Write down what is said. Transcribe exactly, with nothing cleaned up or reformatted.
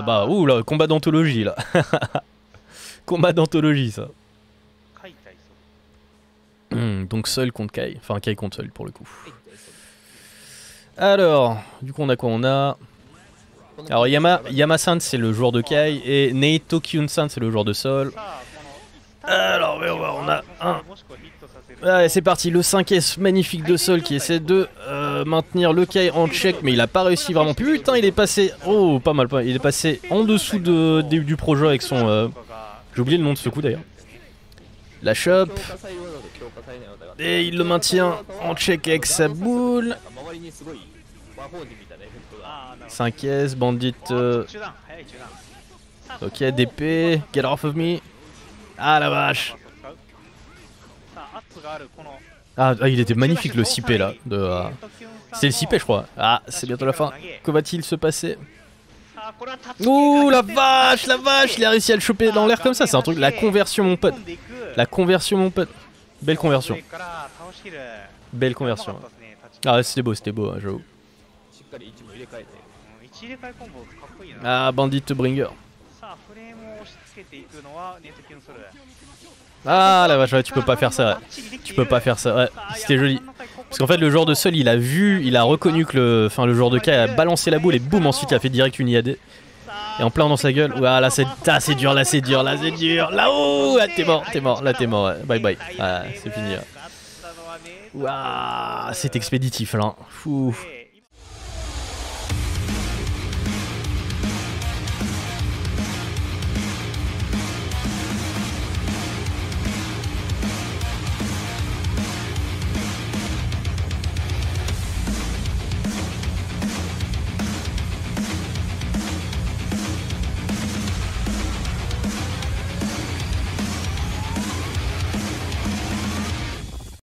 euh, bah ouh là, combat d'anthologie là. Combat d'anthologie ça. Donc Sol contre Kai, enfin Kai contre Sol pour le coup. Alors, du coup on a quoi? On a... Alors Yama, Yama-san c'est le joueur de Kai et Nei-tokyun-san c'est le joueur de Sol. Alors on va voir, on a un... Allez c'est parti, le cinq S magnifique de Sol qui essaie de euh, maintenir le Kai en check, mais il a pas réussi vraiment. Putain il est passé, oh pas mal, pas mal. Il est passé en dessous de, de, du projet avec son... Euh... J'ai oublié le nom de ce coup d'ailleurs. La chope. Et il le maintient en check avec sa boule. cinq S, bandit. Euh... Ok, D P. Get off of me. Ah la vache. Ah, ah il était magnifique le six P là. De, euh... C'est le six P je crois. Ah, c'est bientôt la fin. Que va-t-il se passer? Ouh la vache, la vache. Il a réussi à le choper dans l'air comme ça. C'est un truc. La conversion, mon pote. La conversion, mon pote. Belle conversion. Belle conversion. Ah, c'était beau, c'était beau, hein, j'avoue. Ah, Bandit Bringer. Ah la vache, ouais, tu peux pas faire ça. Ouais. Tu peux pas faire ça, ouais. C'était joli. Parce qu'en fait, le joueur de Sol, il a vu, il a reconnu que le, enfin, le joueur de Kai a balancé la boule et boum, ensuite il a fait direct une I A D. Et en plein dans sa gueule, ouah là c'est ah, c'est dur, là c'est dur, là c'est dur, là-haut, là, là t'es mort, t'es mort, là t'es mort, ouais. Bye bye, voilà, c'est fini. Ouah, c'est expéditif là, fou.